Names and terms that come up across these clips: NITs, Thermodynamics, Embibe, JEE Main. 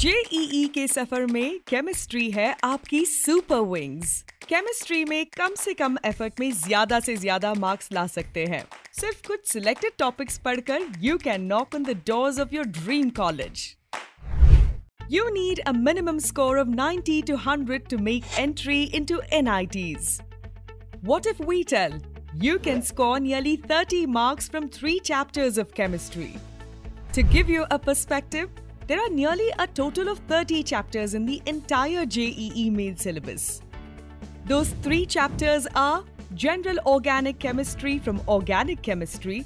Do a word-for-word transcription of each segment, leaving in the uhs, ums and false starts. JEE के सफर में chemistry है आपकी सुपर विंग्स। केमिस्ट्री में कम से कम एफर्ट में ज्यादा से ज्यादा मार्क्स ला सकते हैं। सिर्फ कुछ सिलेक्टेड टॉपिक्स पढ़कर you can knock on the doors of your dream college. You need a minimum score of ninety to one hundred to make entry into N I Ts। What if we tell you can score nearly thirty marks from three chapters of chemistry? To give you a perspective, there are nearly a total of thirty chapters in the entire J E E Main syllabus. Those three chapters are General Organic Chemistry from Organic Chemistry,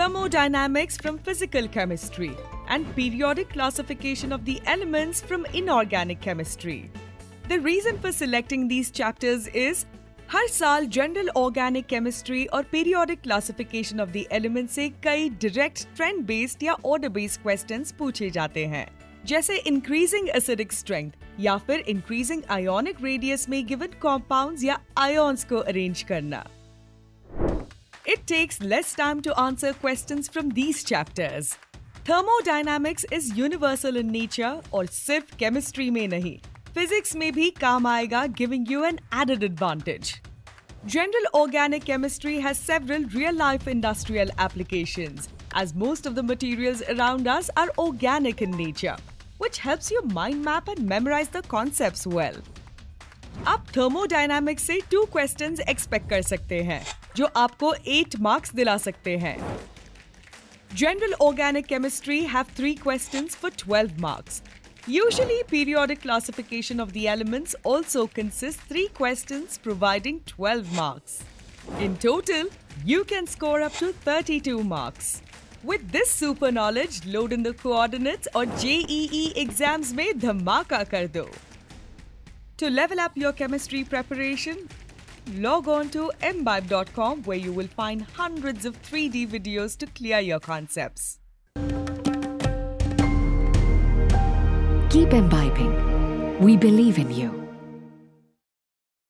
Thermodynamics from Physical Chemistry, and Periodic Classification of the Elements from Inorganic Chemistry. The reason for selecting these chapters is हर साल general organic chemistry और periodic classification of the element से कई direct trend based या order based questions पूछे जाते हैं, जैसे इंक्रीजिंग एसिडिक स्ट्रेंथ या फिर इंक्रीजिंग आयोनिक रेडियस में गिवन कंपाउंड्स या आयंस को अरेंज करना। It takes less time to answer questions from these chapters. Thermodynamics is universal in nature और सिर्फ केमिस्ट्री में नहीं, फिजिक्स में भी काम आएगा, giving you an added advantage. General organic chemistry has several real-life industrial applications, as most of the materials around us are organic in nature, which helps you mind map and memorize the concepts well. आप thermodynamics से two questions expect कर सकते हैं, जो आपको eight marks दिला सकते हैं। General organic chemistry have three questions for twelve marks. Usually, periodic classification of the elements also consists three questions providing twelve marks. In total, you can score up to thirty-two marks. With this super knowledge, load in the coordinates or J E E exams mein dhamaka kar do. To level up your chemistry preparation, log on to embibe dot com where you will find hundreds of three D videos to clear your concepts. Keep imbibing. We believe in you.